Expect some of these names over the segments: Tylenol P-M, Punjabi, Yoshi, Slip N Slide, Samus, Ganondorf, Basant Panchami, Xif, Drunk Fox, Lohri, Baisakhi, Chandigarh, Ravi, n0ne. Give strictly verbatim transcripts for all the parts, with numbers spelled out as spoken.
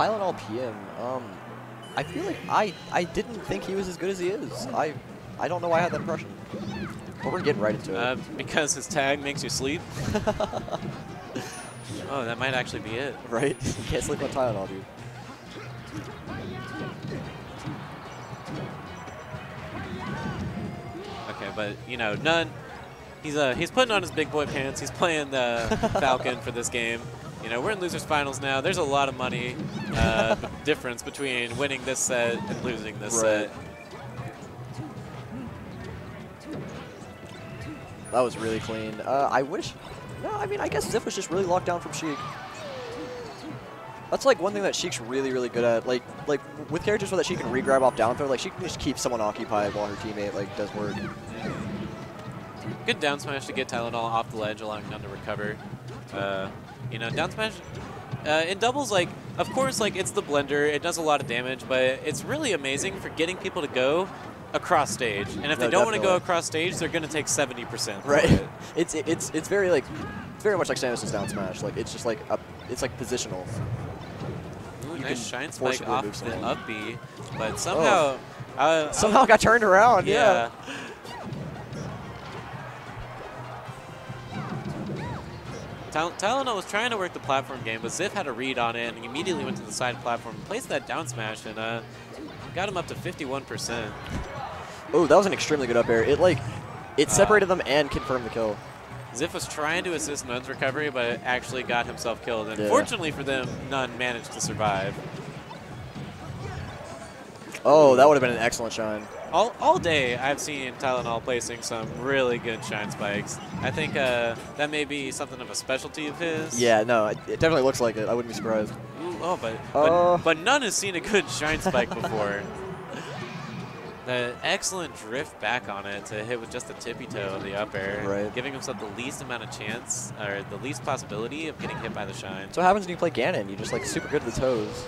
Tylenol P M. Um, I feel like I I didn't think he was as good as he is. I I don't know why I had that impression. But we're getting right into it. Uh, because his tag makes you sleep. Oh, that might actually be it. Right? You can't sleep on Tylenol, dude. Okay, but you know, n zone. He's uh he's putting on his big boy pants. He's playing the Falcon for this game. You know, we're in losers finals now. There's a lot of money uh, difference between winning this set and losing this right. set. That was really clean. Uh, I wish. No, I mean, I guess Xif was just really locked down from Sheik. That's like one thing that Sheik's really, really good at. Like, like with characters where that she can re-grab off down throw, like she can just keep someone occupied while her teammate like does work. Good down smash to get Tylenol off the ledge, allowing n zone to recover. Uh, you know, down smash uh, in doubles, like, of course, like, it's the blender. It does a lot of damage, but it's really amazing for getting people to go across stage. And if no, they don't want to go across stage, they're going to take seventy percent. Right. It. it's it's it's very like, it's very much like Samus's down smash. Like, it's just like a, it's like positional. Ooh, you nice shine spike off the up B, but somehow oh. uh, somehow I got turned around. Yeah. yeah. Tylenol was trying to work the platform game, but Xif had a read on it, and he immediately went to the side platform, placed that down smash, and uh, got him up to fifty-one percent. Oh, that was an extremely good up air. It like, it separated uh, them and confirmed the kill. Xif was trying to assist n zone's recovery, but it actually got himself killed. And yeah. fortunately for them, n zone managed to survive. Oh, that would have been an excellent shine. All, all day, I've seen Tylenol placing some really good shine spikes. I think uh, that may be something of a specialty of his. Yeah, no, it, it definitely looks like it. I wouldn't be surprised. Ooh, oh, but, uh. but but n zone has seen a good shine spike before. The excellent drift back on it to hit with just the tippy toe of the up air, right. giving himself the least amount of chance or the least possibility of getting hit by the shine. So what happens when you play Ganon? You're just like super good at the toes.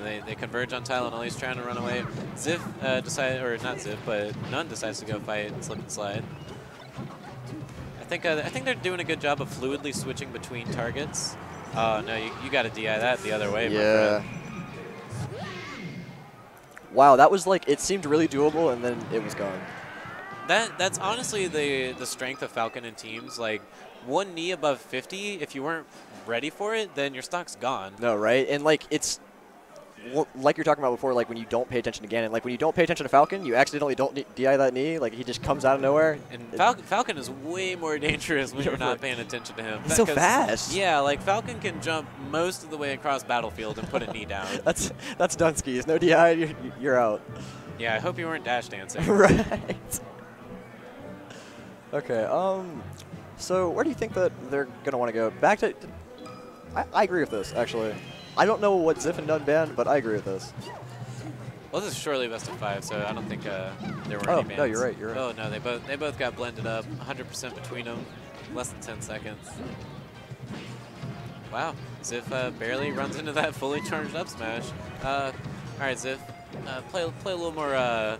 They, they converge on Tylenol. He's trying to run away. Xif uh, decided, or not Xif, but n zone decides to go fight and Slip and Slide. I think uh, I think they're doing a good job of fluidly switching between targets. Oh no, you, you got to D I that the other way. Yeah. Wow, that was like it seemed really doable, and then it was gone. That that's honestly the the strength of Falcon and teams. Like one knee above fifty, if you weren't ready for it, then your stock's gone. No, right, and like it's. Like you're talking about before, like when you don't pay attention to Ganon, like when you don't pay attention to Falcon, you accidentally don't D I that knee. Like he just comes out of nowhere. And Fal Falcon is way more dangerous when you're not paying attention to him. He's so fast. Yeah, like Falcon can jump most of the way across battlefield and put a knee down. That's that's Dunsky. There's no D I. You're, you're out. Yeah, I hope you weren't dash dancing. Right. Okay. Um. So where do you think that they're gonna want to go? Back to. I, I agree with this actually. I don't know what Xif and n zone, but I agree with this. Well, this is surely best of five, so I don't think uh, there were oh, any bans. Oh, no, you're right, you're right. Oh, no, they both, they both got blended up, one hundred percent between them, less than ten seconds. Wow, Xif uh, barely runs into that fully charged up smash. Uh, all right, Xif, uh, play, play a little more uh,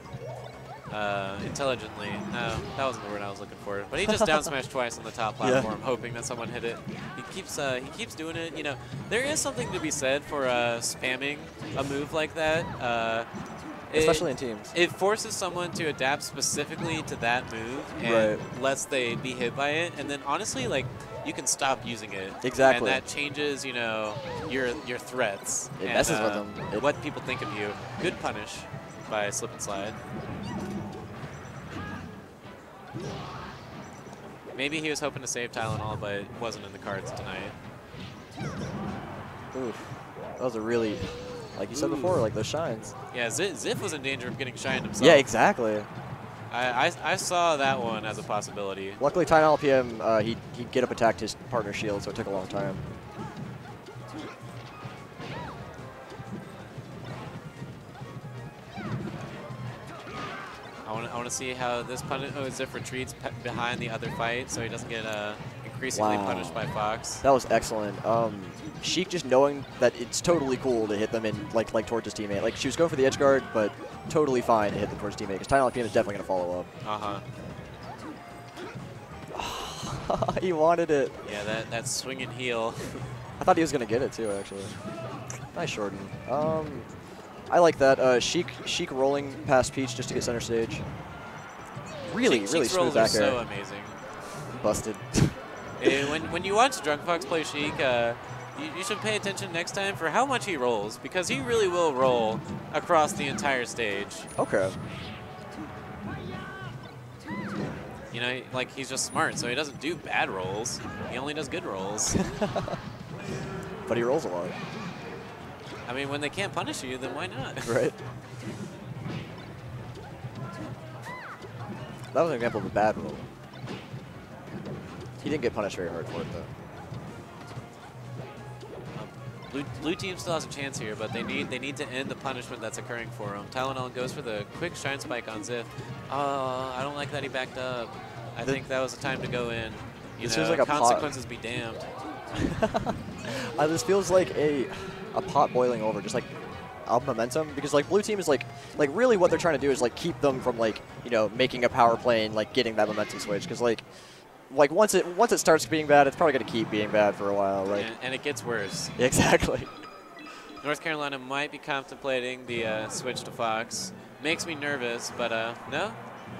uh, intelligently. No, that wasn't the word I was looking for. But he just down smashed twice on the top platform, yeah. hoping that someone hit it. He keeps uh, he keeps doing it. You know, there is something to be said for uh, spamming a move like that. Uh, Especially it, in teams. It forces someone to adapt specifically to that move, and right. lets they be hit by it. And then honestly, like you can stop using it. Exactly. And that changes, you know, your your threats. It and, messes uh, with them. It what people think of you. Good punish by Slip and Slide. Maybe he was hoping to save Tylenol, but it wasn't in the cards tonight. Oof. That was a really, like you said Ooh. before, like those shines. Yeah, Xif was in danger of getting shined himself. Yeah, exactly. I, I, I saw that one as a possibility. Luckily, Tylenol P M, uh, he, he get up attacked his partner's shield, so it took a long time. I want, to, I want to see how this punish. Oh, Xif retreats pe behind the other fight, so he doesn't get uh, increasingly wow. punished by Fox. That was excellent. Um, Sheik just knowing that it's totally cool to hit them in like like towards his teammate. Like she was going for the edge guard, but totally fine to hit them towards his teammate because Tylenol P M is definitely going to follow up. Uh huh. He wanted it. Yeah, that that swinging heel. I thought he was going to get it too, actually. Nice shorten. Um, I like that. Uh, Sheik, Sheik rolling past Peach just to get center stage. Really, Sheik, really Sheik's smooth back air. So amazing. Busted. And when, when you watch Drunk Fox play Sheik, uh, you, you should pay attention next time for how much he rolls, because he really will roll across the entire stage. Okay. You know, like, he's just smart, so he doesn't do bad rolls. He only does good rolls. But he rolls a lot. I mean, when they can't punish you, then why not? Right. That was an example of a bad roll. He didn't get punished very hard for it, though. Um, blue, blue team still has a chance here, but they need they need to end the punishment that's occurring for him. Tylenol goes for the quick shine spike on Xif. Oh, I don't like that he backed up. I the, think that was the time to go in. You this know, feels like consequences a pot. Be damned. uh, this feels like a a pot boiling over, just like up momentum, because like blue team is like like really what they're trying to do is like keep them from like you know making a power play and like getting that momentum switch, because like. Like once it once it starts being bad, it's probably gonna keep being bad for a while, right? And, and it gets worse. Exactly. North Carolina might be contemplating the uh, switch to Fox. Makes me nervous, but uh, no,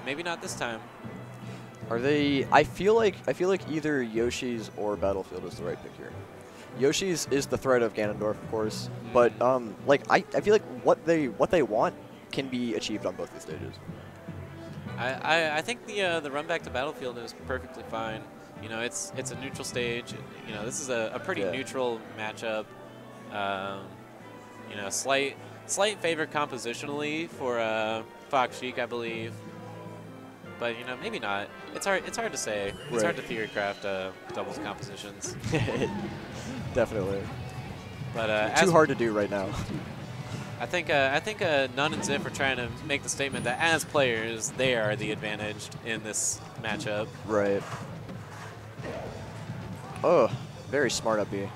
maybe not this time. Are they? I feel like I feel like either Yoshi's or Battlefield is the right pick here. Yoshi's is the threat of Ganondorf, of course, mm. but um, like I, I feel like what they what they want can be achieved on both these stages. I, I think the uh, the run back to Battlefield is perfectly fine. You know, it's it's a neutral stage. You know, this is a, a pretty yeah. neutral matchup. Um, you know, slight slight favor compositionally for uh, Fox Sheik, I believe. But you know, maybe not. It's hard. It's hard to say. It's right. hard to theory craft uh, doubles compositions. Definitely. But uh, too hard to do right now. I think uh, I think uh, n one ne and Xif are trying to make the statement that as players they are the advantaged in this matchup. Right. Oh, very smart up B.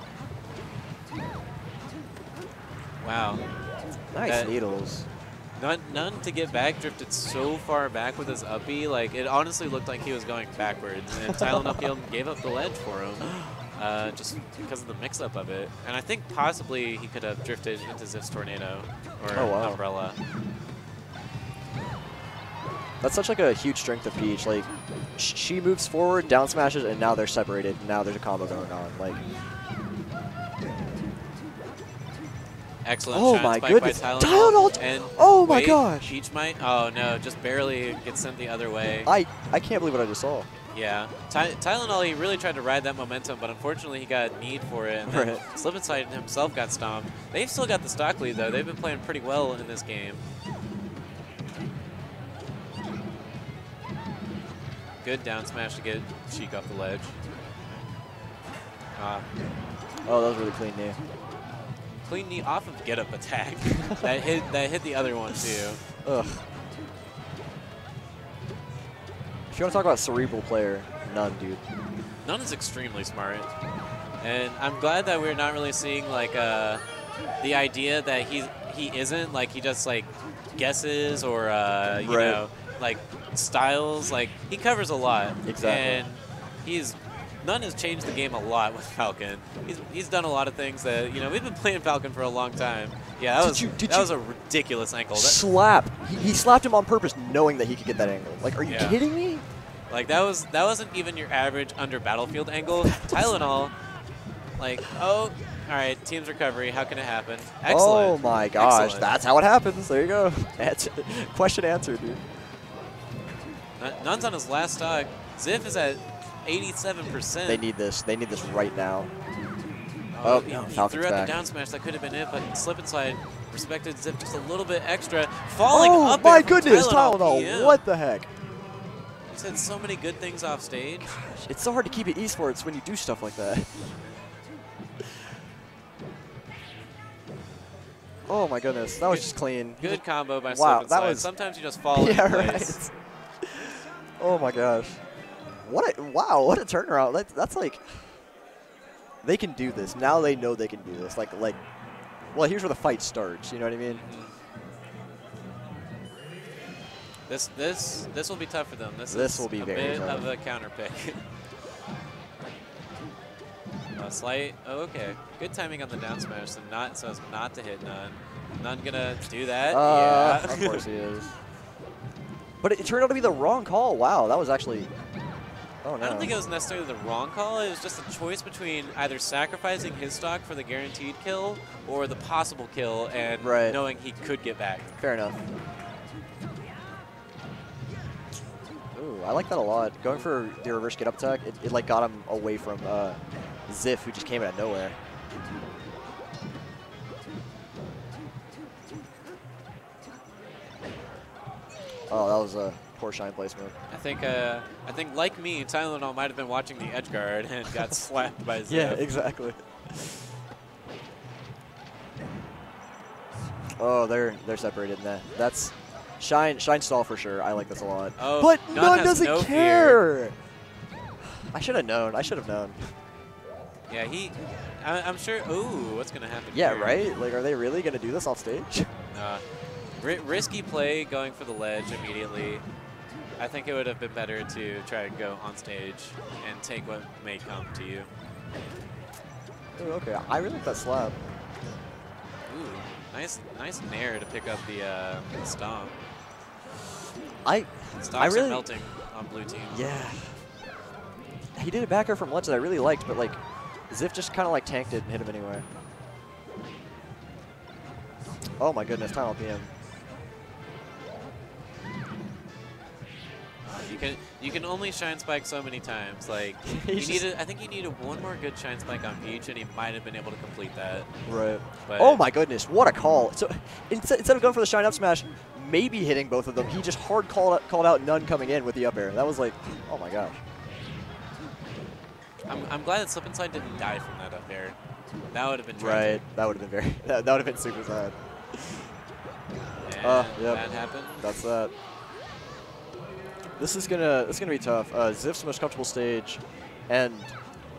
Wow. Nice that needles. n one ne to get back drifted so far back with his up B, like it honestly looked like he was going backwards, and Tylenol gave up the ledge for him. Uh, just because of the mix-up of it. And I think possibly he could have drifted into Zif's tornado or oh, wow. umbrella. That's such like a huge strength of Peach. Like, sh she moves forward, down smashes, and now they're separated. Now there's a combo going on. Like, excellent oh my goodness. By Tylenol. And oh my wait, gosh. Peach might. Oh no, just barely gets sent the other way. I, I can't believe what I just saw. Yeah, Ty Tylenol, he really tried to ride that momentum, but unfortunately he got need for it, and then right. Slip N Slide himself got stomped. They've still got the stock lead, though. They've been playing pretty well in this game. Good down smash to get Sheik off the ledge. Uh, oh, that was really clean knee. Clean knee off of get-up attack. that, hit, that hit the other one, too. Ugh. If you want to talk about cerebral player, n one ne, dude. n one ne is extremely smart, and I'm glad that we're not really seeing like uh, the idea that he he isn't like he just like guesses or uh, you right. know like styles. Like he covers a lot, exactly. And he's n one ne has changed the game a lot with Falcon. He's he's done a lot of things that you know we've been playing Falcon for a long time. Yeah, that did was you, that was a ridiculous ankle. That slap. He, he slapped him on purpose, knowing that he could get that angle. Like, are you yeah. kidding me? Like that was that wasn't even your average under Battlefield angle. Tylenol, like oh, all right, team's recovery. How can it happen? Excellent. Oh my gosh, Excellent. That's how it happens. There you go. Question answered, dude. n one ne's on his last stock. Xif is at eighty-seven percent. They need this. They need this right now. Oh, he, no, he threw out back. The down smash. That could have been it, but Slip N Slide respected Xif just a little bit extra. Falling oh, up. Oh my goodness, Tylenol! What the heck? He said so many good things off stage. Gosh, it's so hard to keep it esports when you do stuff like that. Oh my goodness, that was good, just clean. Good combo by wow, Slip N Slide. That was, sometimes you just fall. Yeah, into place. Right. Oh my gosh! What? A, wow! What a turnaround. That, that's like. They can do this. Now they know they can do this. Like, like, well, here's where the fight starts. You know what I mean? This, this, this will be tough for them. This, this is will be a very bit tough. Of a counter pick. uh, slight. Oh, okay. Good timing on the down smash, so not so as not to hit n zero ne. n zero ne gonna do that. Uh, yeah. Of course he is. But it turned out to be the wrong call. Wow, that was actually. Oh, no. I don't think it was necessarily the wrong call. It was just a choice between either sacrificing his stock for the guaranteed kill or the possible kill and right. knowing he could get back. Fair enough. Ooh, I like that a lot. Going for the reverse get up attack, it, it like got him away from uh, Xif, who just came out of nowhere. Oh, that was a poor shine placement. I think, uh, I think like me, Tylenol might have been watching the edge guard and got slapped by Xif. Yeah, exactly. Oh, they're they're separated in that. That's. Shine, shine stall for sure. I like this a lot. Oh, but n zone doesn't no care. Fear. I should have known. I should have known. Yeah, he. I, I'm sure. Ooh, what's gonna happen? Yeah, here? Right. Like, are they really gonna do this off stage? Nah. R risky play, going for the ledge immediately. I think it would have been better to try to go on stage and take what may come to you. Ooh, okay, I really like that slap. Ooh, nice, nice nair to pick up the uh, stomp. I, Stocks I really are melting on blue team. Yeah, he did a backer from ledge that I really liked, but like Xif just kind of like tanked it and hit him anyway. Oh my goodness, Tylenol P M. You can you can only shine spike so many times. Like he needed, I think he needed one more good shine spike on Peach, and he might have been able to complete that. Right. But oh my goodness, what a call! So instead instead of going for the shine up smash, maybe hitting both of them, he just hard called out, called out n zone coming in with the up air. That was like, oh my gosh. I'm I'm glad that Slip N Slide didn't die from that up air. That would have been tragic. Right. That would have been very. That, that would have been super sad. Uh, yep. That happened. That's that. This is gonna, it's gonna be tough. Uh, Xif's the most comfortable stage, and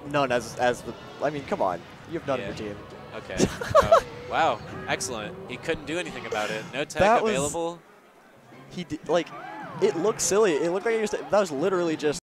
n zone as as the. I mean, come on, you have n zone yeah. in your team. Okay. Oh, wow, excellent. He couldn't do anything about it. No tech that available. Was, he did, like, it looked silly. It looked like he was, that was literally just.